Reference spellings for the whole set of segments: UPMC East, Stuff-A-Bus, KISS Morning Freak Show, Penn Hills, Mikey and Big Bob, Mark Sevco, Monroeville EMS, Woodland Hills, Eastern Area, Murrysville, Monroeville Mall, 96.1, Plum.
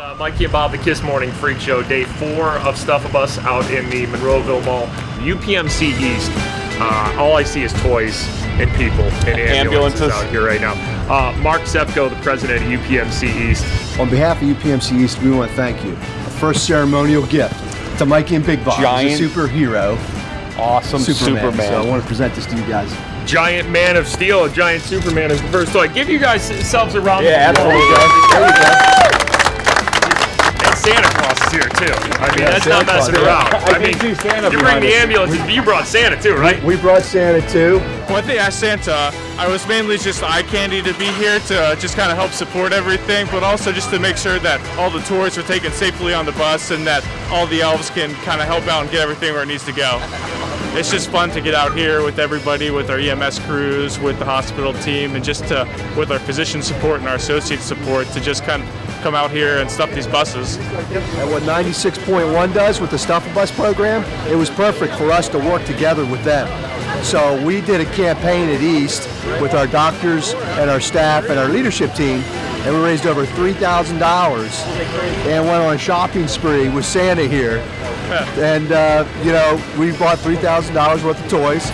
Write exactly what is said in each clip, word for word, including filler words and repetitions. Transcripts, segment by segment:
Uh, Mikey and Bob, the KISS Morning Freak Show, day four of Stuff-A-Bus out in the Monroeville Mall. U P M C East, uh, all I see is toys and people and ambulances, ambulances. out here right now. Uh, Mark Sevco, the president of U P M C East. On behalf of U P M C East, we want to thank you. Our first ceremonial gift to Mikey and Big Bob, Giant, a superhero. Awesome Superman. Superman. So I want to present this to you guys. Giant Man of Steel, a Giant Superman is the first toy. Give you guys yourselves a round yeah, of applause. There we go. Santa Claus is here too. I mean, yeah, that's Santa not messing Claus, around. Yeah. I, I mean, see Santa you bring the ambulance, we, you brought Santa too, right? We brought Santa too. One thing as Santa, I was mainly just eye candy to be here to just kind of help support everything, but also just to make sure that all the tourists are taken safely on the bus and that all the elves can kind of help out and get everything where it needs to go. It's just fun to get out here with everybody, with our E M S crews, with the hospital team, and just to, with our physician support and our associate support to just kind of come out here and stuff these buses. And what ninety-six point one does with the Stuff-A-Bus program, it was perfect for us to work together with them. So we did a campaign at East with our doctors and our staff and our leadership team, and we raised over three thousand dollars and went on a shopping spree with Santa here. And, uh, you know, we bought three thousand dollars worth of toys.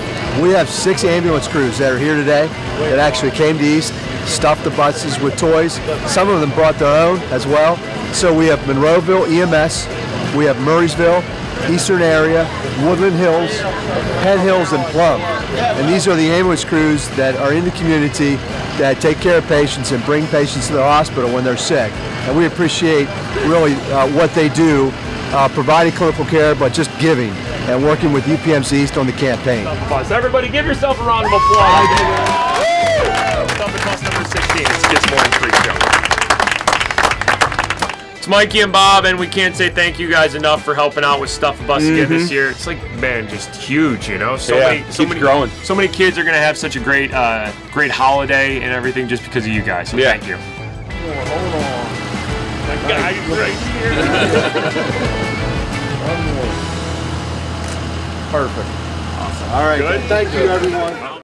We have six ambulance crews that are here today that actually came to East, stuffed the buses with toys. Some of them brought their own as well. So we have Monroeville E M S, we have Murrysville, Eastern Area, Woodland Hills, Penn Hills, and Plum. And these are the ambulance crews that are in the community that take care of patients and bring patients to the hospital when they're sick. And we appreciate really uh, what they do, uh, providing clinical care, but just giving and working with U P M C East on the campaign. Everybody give yourself a round of applause. Stuff-A-Bus number sixteen, it's KISS Morning Freak Show. It's Mikey and Bob, and we can't say thank you guys enough for helping out with Stuff-A-Bus mm-hmm. again this year. It's like, man, just huge, you know? So yeah, many, so many, growing. So many kids are going to have such a great, uh, great holiday and everything just because of you guys. So yeah. Thank you. Oh, hold on. That guy's right here. Perfect. Awesome. All right. Good. Thank you, everyone.